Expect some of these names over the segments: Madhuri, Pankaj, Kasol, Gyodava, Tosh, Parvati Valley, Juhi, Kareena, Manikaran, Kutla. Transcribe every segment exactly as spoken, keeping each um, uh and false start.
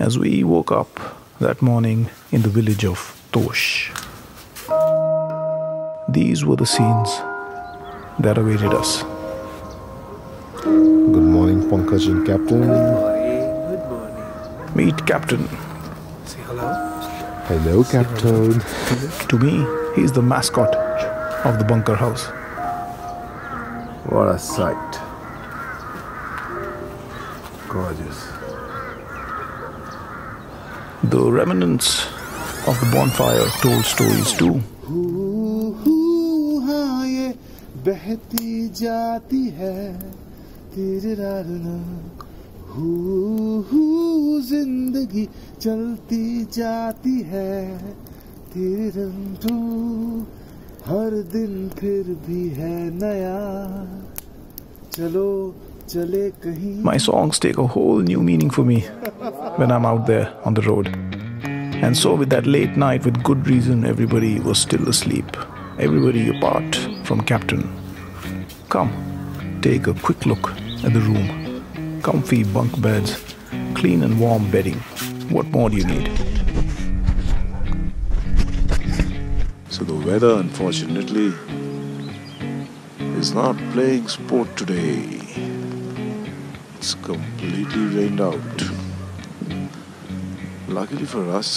as we woke up that morning in the village of Tosh. These were the scenes that awaited us. Good morning, Pankaj and Captain. Good morning. Good morning. Meet Captain. Say hello. Hello, Captain. To me, he's the mascot of the bunker house. What a sight. Gorgeous. The remnants of the bonfire told stories too. हर दिन फिर भी है नया चलो चले कहीं. My songs take a whole new meaning for me when I'm out there on the road. And so with that late night, with good reason, everybody was still asleep. Everybody apart from Captain. Come, take a quick look at the room. Comfy bunk beds, clean and warm bedding. What more do you need? So the weather, unfortunately, is not playing sport today. It's completely rained out. Luckily for us,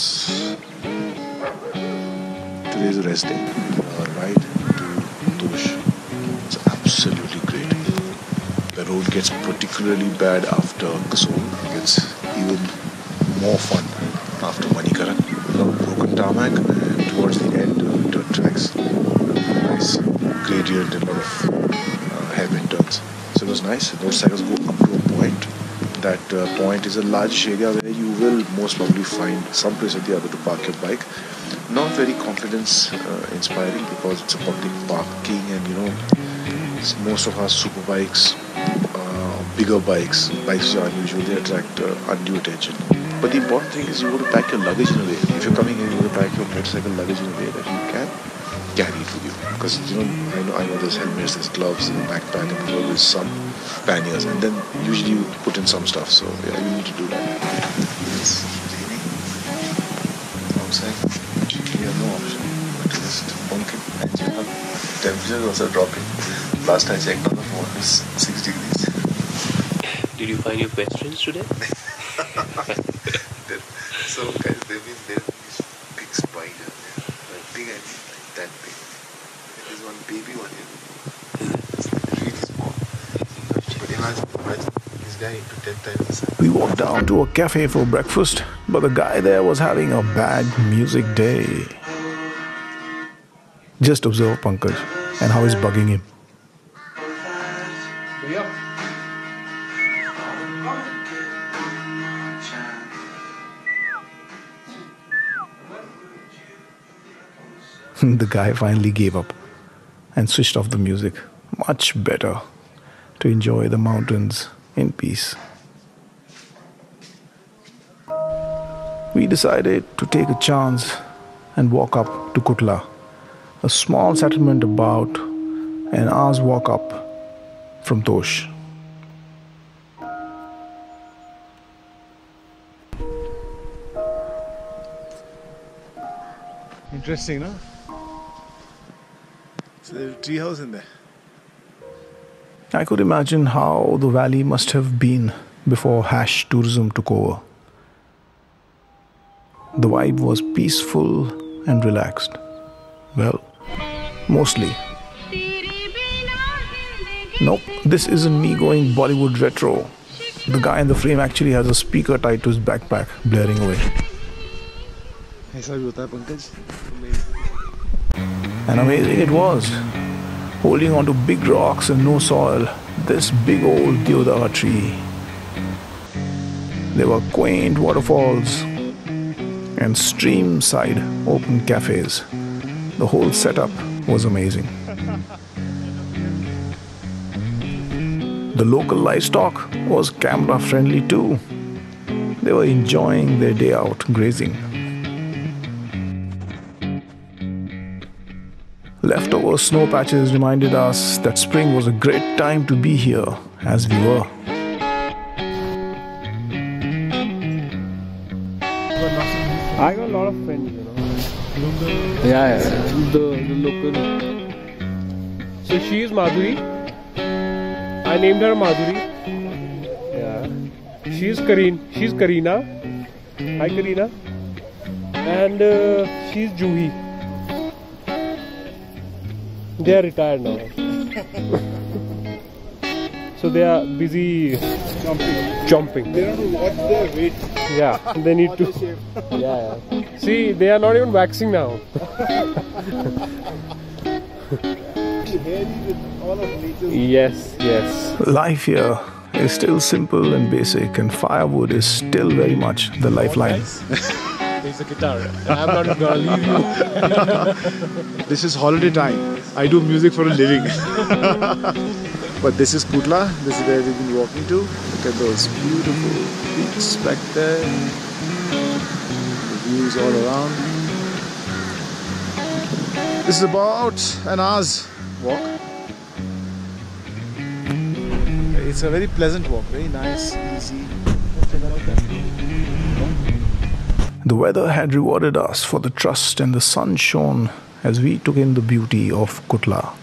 today's a rest day. Our ride to Tosh is absolutely great. The road gets particularly bad after Kasol. It gets even more fun after Manikaran. Broken tarmac and towards the end, tracks. Nice gradient and a lot of uh, hairpin turns. So it was nice. Those cycles go up to a point. That uh, point is a large area where you will most probably find some place or the other to park your bike. Not very confidence uh, inspiring because it's a public parking and you know it's most of our super bikes, uh, bigger bikes, bikes are unusual, they attract uh, undue attention. But the important thing is you want to pack your luggage in a way. If you're coming in, you want to pack your motorcycle luggage in a way that you can carry it with you. Because you know, I know, I know there's helmets, there's gloves, there's a backpack, and there's always some panniers. And then usually you put in some stuff. So yeah, you need to do that. It's raining outside. You have no option but to just bunk it and check up. Temperatures also dropping. Last I checked on the phone, it was six degrees. Did you find your best friends today? So guys, there have been this big spider, like big I mean like that big. There's one baby one here. It's really small. But imagine, imagine this guy into ten times. We walked down to a cafe for breakfast, but the guy there was having a bad music day. Just observe Pankaj and how he's bugging him. The guy finally gave up and switched off the music. Much better to enjoy the mountains in peace. We decided to take a chance and walk up to Kutla, a small settlement about an hour's walk up from Tosh. Interesting, no? So there's a tree house in there. I could imagine how the valley must have been before hash tourism took over. The vibe was peaceful and relaxed. Well, mostly. Nope, this isn't me going Bollywood retro. The guy in the frame actually has a speaker tied to his backpack, blaring away. And amazing it was, holding on to big rocks and no soil, this big old Gyodava tree. There were quaint waterfalls and stream-side open cafes. The whole setup was amazing. The local livestock was camera-friendly too. They were enjoying their day out grazing. Leftover snow patches reminded us that spring was a great time to be here, as we were. I got a lot of friends, you know. Yeah, yeah. The, the local. So she is Madhuri. I named her Madhuri. Yeah. She is Kareen. She is Kareena. Hi, Kareena. And uh, she is Juhi. They are retired now. So they are busy chomping. chomping. They don't know what their weight. Yeah, they need to. The yeah, yeah. See, they are not even waxing now. Yes, yes. Life here is still simple and basic, and firewood is still very much the lifeline. There's a guitar. I'm not gonna leave you. This is holiday time. I do music for a living. But this is Kutla. This is where we've been walking to. Look at those beautiful peaks back there. The views all around. This is about an hour's walk. It's a very pleasant walk. Very nice, easy. The weather had rewarded us for the trust, and the sun shone as we took in the beauty of Kutla.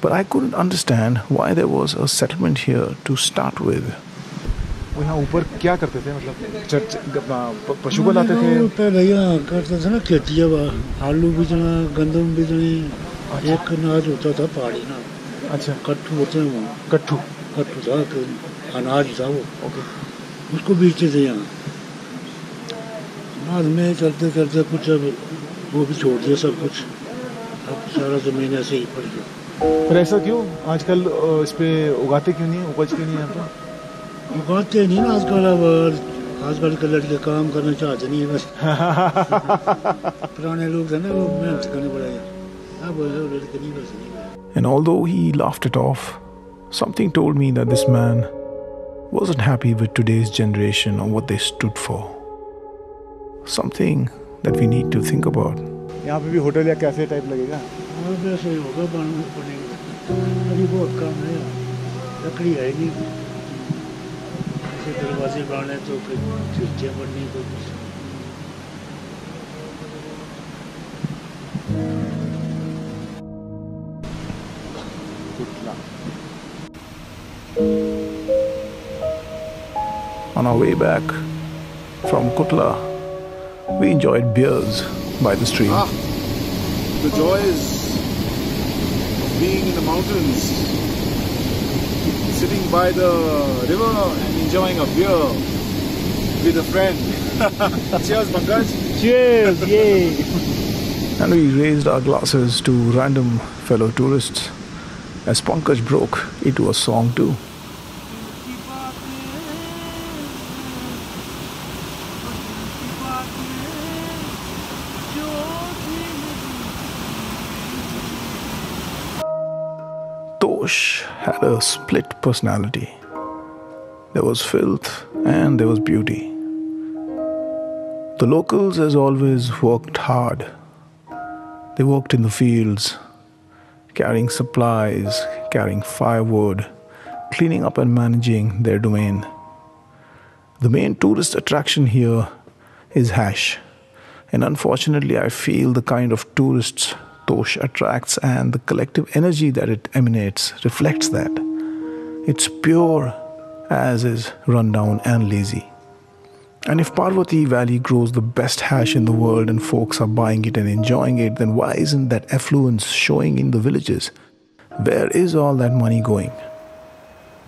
But I couldn't understand why there was a settlement here to start with. बाद में चलते चलते कुछ अब वो भी छोड़ दिया सब कुछ, अब सारा ज़मीन ऐसे ही पड़ गया। पर ऐसा क्यों? आजकल इस पे उगाते क्यों नहीं, उपज क्यों नहीं यहाँ पे? उगाते नहीं ना आजकल, अब आजकल के लड़के काम करना चाहते नहीं है बस। पुराने लोग थे ना वो मेहनत करने पड़ा है, अब लड़के नहीं बस नहीं। And although he laughed it off, something told me that this man wasn't happy with today's generation or what they stood for. Something that we need to think about. यहाँ पे भी होटल या कैफे टाइप लगेगा? वैसे ही होगा, बनाना पड़ेगा। अभी बहुत काम है, लकड़ी है नहीं, दरवाजे बनाने तो फिर खिड़कियाँ बननी तो कुछ। On our way back from Kutla, we enjoyed beers by the stream. Ah, the joys of being in the mountains, sitting by the river and enjoying a beer with a friend. Cheers, Pankaj. Cheers, yay. And we raised our glasses to random fellow tourists as Pankaj broke into a song too. Tosh had a split personality. There was filth and there was beauty. The locals, as always, worked hard. They worked in the fields, carrying supplies, carrying firewood, cleaning up and managing their domain. The main tourist attraction here is hash, and unfortunately I feel the kind of tourists Tosh attracts and the collective energy that it emanates reflects that. It's pure as is rundown and lazy. And if Parvati Valley grows the best hash in the world and folks are buying it and enjoying it, then why isn't that affluence showing in the villages? Where is all that money going?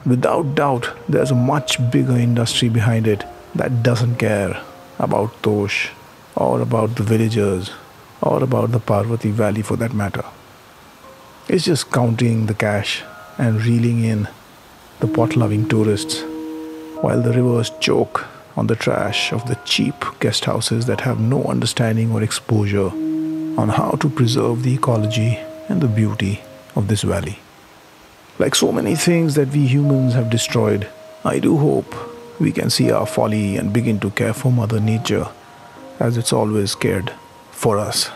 Without doubt, there's a much bigger industry behind it that doesn't care about Tosh or about the villagers, or about the Parvati Valley for that matter. It's just counting the cash and reeling in the pot-loving tourists, while the rivers choke on the trash of the cheap guest houses that have no understanding or exposure on how to preserve the ecology and the beauty of this valley. Like so many things that we humans have destroyed, I do hope we can see our folly and begin to care for Mother Nature as it's always cared for us.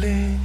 darling.